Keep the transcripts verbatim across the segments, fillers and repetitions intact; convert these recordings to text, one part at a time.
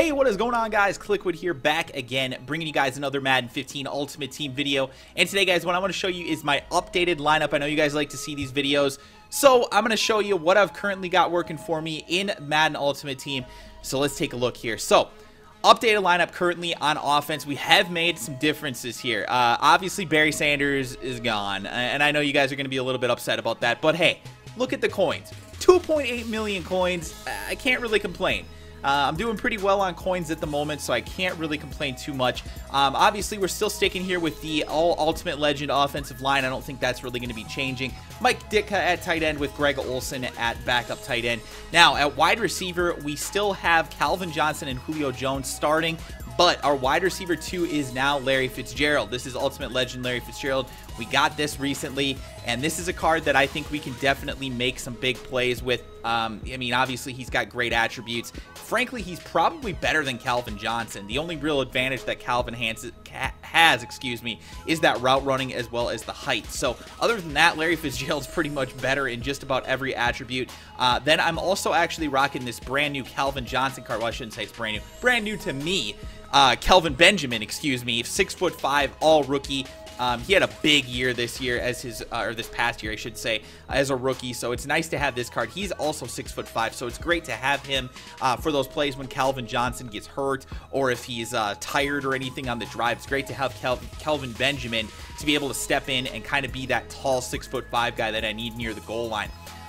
Hey, what is going on, guys? Kliquid here, back again, bringing you guys another Madden fifteen Ultimate Team video. And today, guys, what I want to show you is my updated lineup. I know you guys like to see these videos, so I'm going to show you what I've currently got working for me in Madden Ultimate Team. So let's take a look here. So, updated lineup currently on offense. We have made some differences here. Uh, obviously, Barry Sanders is gone, and I know you guys are going to be a little bit upset about that, but hey, look at the coins. two point eight million coins. I can't really complain. Uh, I'm doing pretty well on coins at the moment, so I can't really complain too much. Um, obviously, we're still sticking here with the all Ultimate Legend offensive line. I don't think that's really going to be changing. Mike Ditka at tight end with Greg Olsen at backup tight end. Now, at wide receiver, we still have Calvin Johnson and Julio Jones starting, but our wide receiver two is now Larry Fitzgerald. This is Ultimate Legend Larry Fitzgerald. We got this recently, and this is a card that I think we can definitely make some big plays with. Um, I mean, obviously, he's got great attributes. Frankly, he's probably better than Calvin Johnson. The only real advantage that Calvin has, excuse me, is that route running as well as the height. So other than that, Larry Fitzgerald's pretty much better in just about every attribute. Uh, then I'm also actually rocking this brand new Calvin Johnson card. Well, I shouldn't say it's brand new. Brand new to me. Uh, Kelvin Benjamin, excuse me, six foot five, all rookie. Um, he had a big year this year as his, uh, or this past year, I should say, as a rookie. So it's nice to have this card. He's also six foot five, so it's great to have him uh, for those plays when Calvin Johnson gets hurt or if he's uh, tired or anything on the drive. It's great to have Kel Kelvin Benjamin to be able to step in and kind of be that tall six foot five guy that I need near the goal line.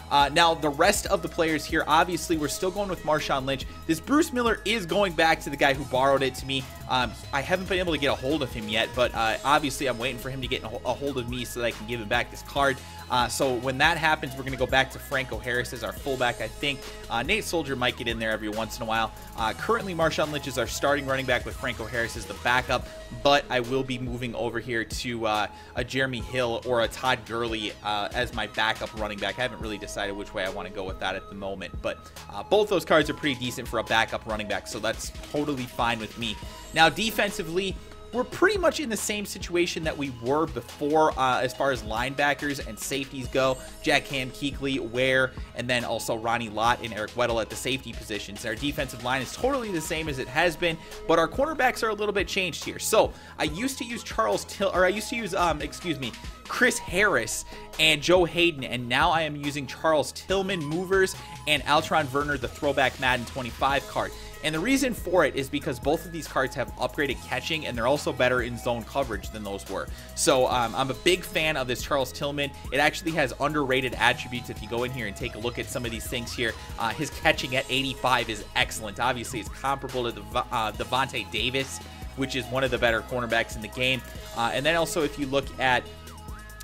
Uh, now, the rest of the players here, obviously, we're still going with Marshawn Lynch. This Bruce Miller is going back to the guy who borrowed it to me. Um, I haven't been able to get a hold of him yet, but uh, obviously, I'm waiting for him to get a hold of me so that I can give him back this card. Uh, so when that happens, we're going to go back to Franco Harris as our fullback, I think. Uh, Nate Soldier might get in there every once in a while. Uh, currently, Marshawn Lynch is our starting running back with Franco Harris as the backup, but I will be moving over here to uh, a Jeremy Hill or a Todd Gurley uh, as my backup running back. I haven't really decided which way I want to go with that at the moment, but uh, both those cards are pretty decent for a backup running back, so that's totally fine with me. Now, defensively, we're pretty much in the same situation that we were before uh, as far as linebackers and safeties go. Jack Ham, Keekly Ware, and then also Ronnie Lott and Eric Weddle at the safety positions. Our defensive line is totally the same as it has been, but our cornerbacks are a little bit changed here. So I used to use Charles Till, or I used to use, um, excuse me, Chris Harris and Joe Hayden, and now I am using Charles Tillman movers and Antrel Verner, the throwback Madden twenty-five card. And the reason for it is because both of these cards have upgraded catching, and they're also better in zone coverage than those were. So um, I'm a big fan of this Charles Tillman. It actually has underrated attributes. If you go in here and take a look at some of these things here, uh, his catching at eighty-five is excellent. Obviously, it's comparable to the uh, Devontae Davis, which is one of the better cornerbacks in the game. Uh, and then also, if you look at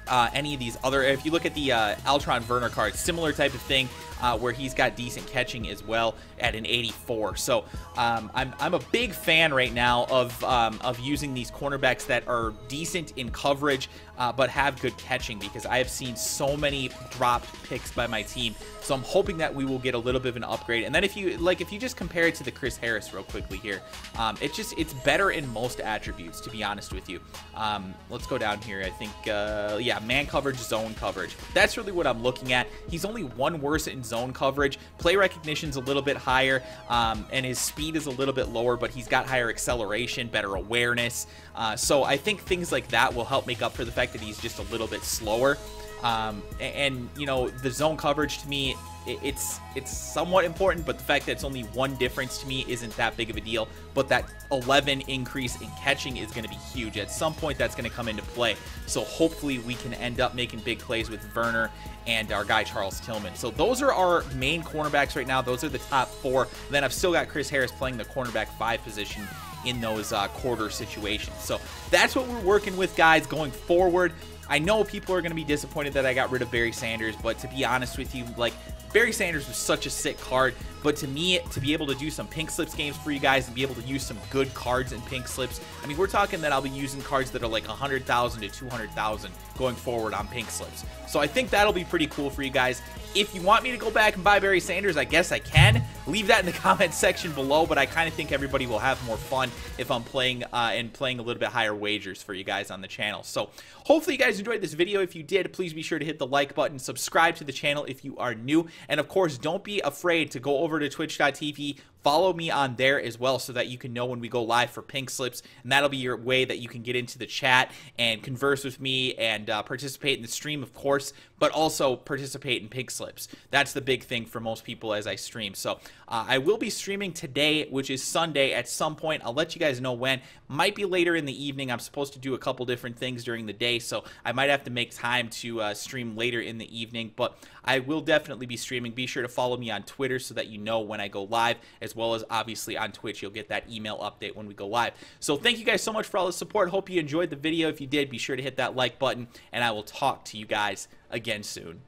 Uh, any of these other, if you look at the uh, Antrel Verner card, similar type of thing uh, where he's got decent catching as well at an eighty-four. So um, I'm, I'm a big fan right now of, um, of using these cornerbacks that are decent in coverage uh, but have good catching, because I have seen so many dropped picks by my team. So I'm hoping that we will get a little bit of an upgrade. And then if you like, if you just compare it to the Chris Harris real quickly here, um, it's just, it's better in most attributes, to be honest with you. Um, let's go down here. I think, uh, yeah, man coverage, zone coverage. That's really what I'm looking at. He's only one worse in zone coverage. Play recognition's a little bit higher, um, and his speed is a little bit lower, but he's got higher acceleration, better awareness. Uh, so I think things like that will help make up for the fact that he's just a little bit slower. Um, and, you know, the zone coverage to me, it's it's somewhat important, but the fact that it's only one difference to me isn't that big of a deal. But that eleven increase in catching is going to be huge. At some point, that's going to come into play. So hopefully we can end up making big plays with Verner and our guy Charles Tillman. So those are our main cornerbacks right now. Those are the top four. And then I've still got Chris Harris playing the cornerback five position in those uh, quarter situations. So that's what we're working with, guys, going forward. I know people are going to be disappointed that I got rid of Barry Sanders, but to be honest with you, like, Barry Sanders was such a sick card. But to me, to be able to do some Pink Slips games for you guys and be able to use some good cards in Pink Slips, I mean, we're talking that I'll be using cards that are like one hundred thousand to two hundred thousand going forward on Pink Slips. So I think that'll be pretty cool for you guys. If you want me to go back and buy Barry Sanders, I guess I can. Leave that in the comment section below, but I kind of think everybody will have more fun if I'm playing uh, and playing a little bit higher wagers for you guys on the channel. So hopefully you guys enjoyed this video. If you did, please be sure to hit the like button, subscribe to the channel if you are new, and of course, don't be afraid to go over to Twitch dot T V, follow me on there as well so that you can know when we go live for Pink Slips, and that'll be your way that you can get into the chat and converse with me and uh, participate in the stream, of course, but also participate in Pink Slips. That's the big thing for most people as I stream. So uh, I will be streaming today, which is Sunday at some point. I'll let you guys know when. Might be later in the evening. I'm supposed to do a couple different things during the day, so I might have to make time to uh, stream later in the evening, but I will definitely be streaming. Be sure to follow me on Twitter so that you know when I go live, as well as obviously on Twitch. You'll get that email update when we go live. So thank you guys so much for all the support. Hope you enjoyed the video. If you did, be sure to hit that like button, and I will talk to you guys again soon.